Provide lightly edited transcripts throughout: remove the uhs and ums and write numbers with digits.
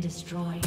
been destroyed.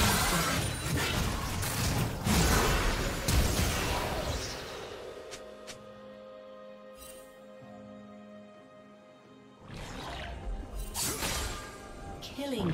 Killing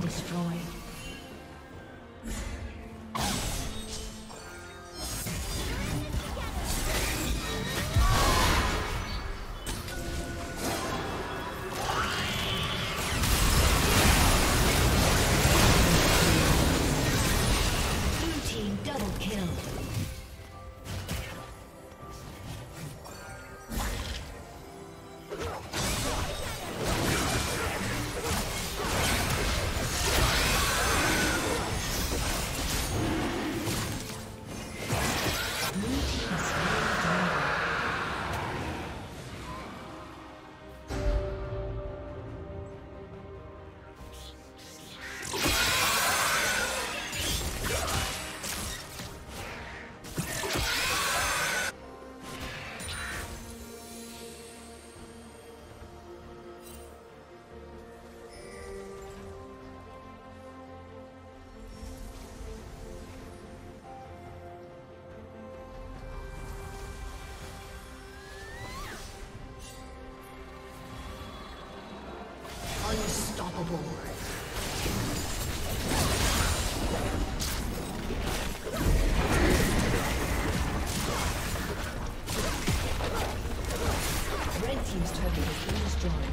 been destroyed. Unstoppable. Red team's turret has been destroyed.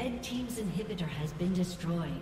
Red team's inhibitor has been destroyed.